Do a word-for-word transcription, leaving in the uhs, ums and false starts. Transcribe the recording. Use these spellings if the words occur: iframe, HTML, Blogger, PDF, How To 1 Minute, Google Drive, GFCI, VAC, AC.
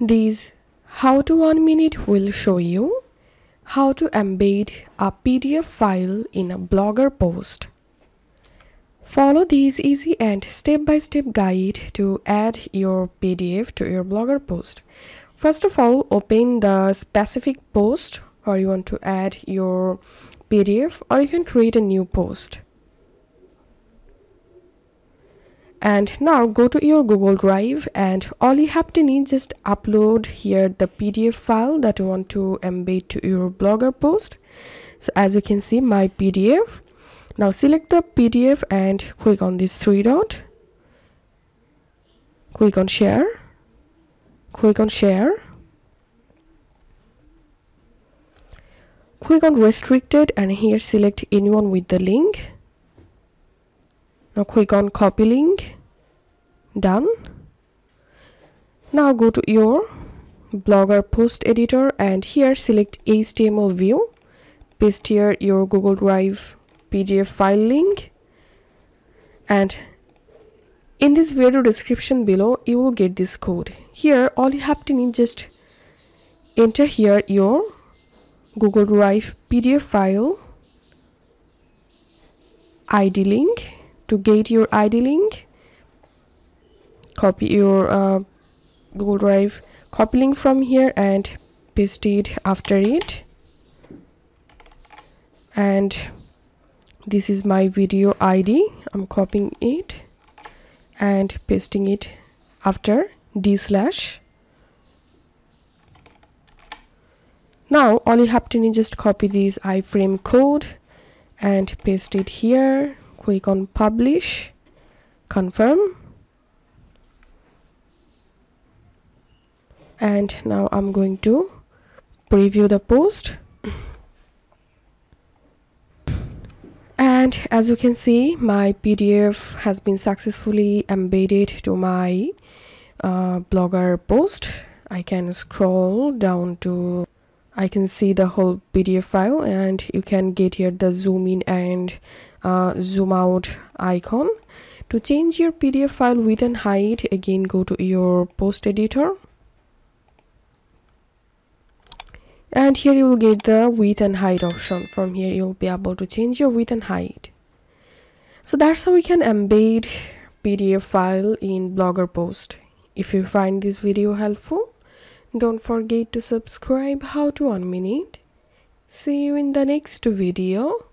These How To one minute will show you how to embed a P D F file in a Blogger post. Follow these easy and step-by-step guide to add your P D F to your Blogger post. First of all, open the specific post or you want to add your P D F, or you can create a new post. And now go to your Google Drive, and all you have to need, just upload here the P D F file that you want to embed to your Blogger post. So as you can see, my P D F. Now select the P D F and click on this three dot. Click on share. Click on share. Click on restricted, and here select anyone with the link. Now click on copy link. Done. Now go to your Blogger post editor, and here select H T M L view. Paste here your Google Drive P D F file link, and in this video description below you will get this code. Here all you have to need, just enter here your Google Drive P D F file I D link. To get your I D link, copy your uh, Google Drive copy link from here and paste it after it. And this is my video I D. I'm copying it and pasting it after D slash. Now all you have to do is just copy this iframe code and paste it here. Click on publish, confirm, and now I'm going to preview the post. And as you can see, my P D F has been successfully embedded to my uh, Blogger post. I can scroll down to I can see the whole P D F file, and you can get here the zoom in and uh, zoom out icon. To change your P D F file width and height, again go to your post editor, and here you will get the width and height option. From here you'll be able to change your width and height. So that's how we can embed P D F file in Blogger post. If you find this video helpful, don't forget to subscribe How To one minute. See you in the next video.